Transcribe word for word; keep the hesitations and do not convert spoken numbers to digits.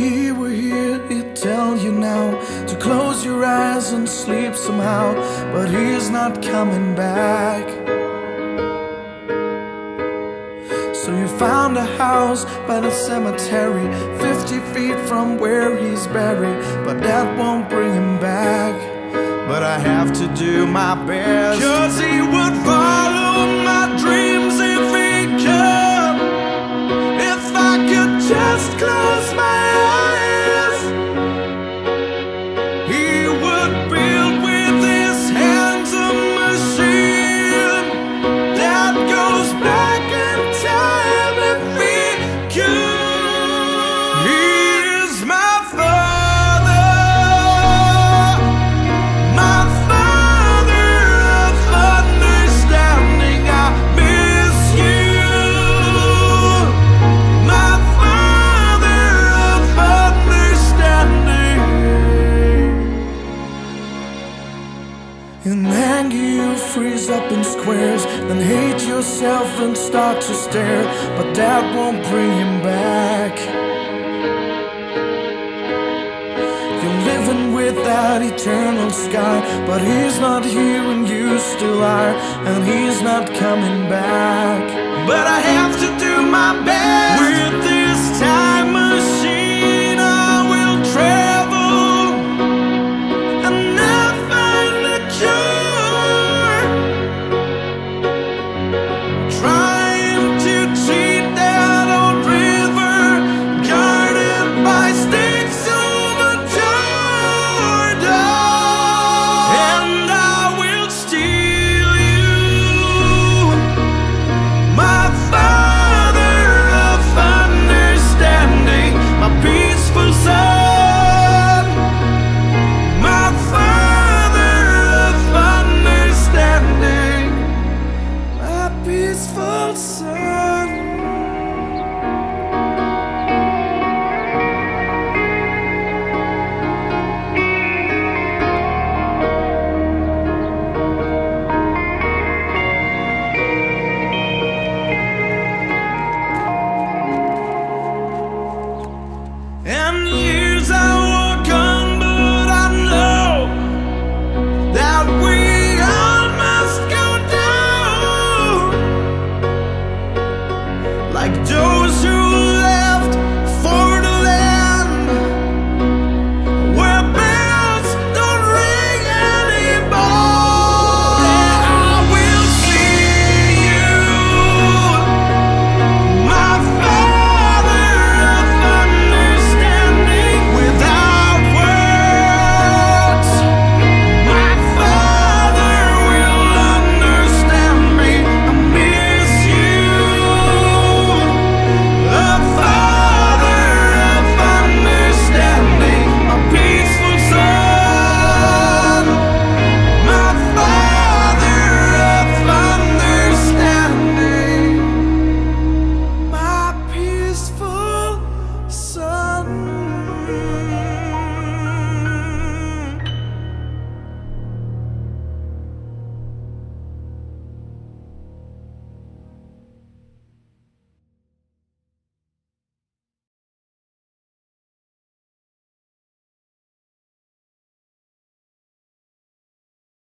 here, we're here to tell you now to close your eyes and sleep somehow. But he's not coming back. So you found a house by the cemetery, fifty feet from where he's buried, but that won't bring him back. But I have to do my best, 'cause he would follow my dreams if he could. If I could just close my eyes, then hate yourself and start to stare, but that won't bring him back. You're living with that eternal sky, but he's not here and you still are, and he's not coming back. But I have to do my best. With this time machine I will travel, and I'll find a cure. Peaceful soul.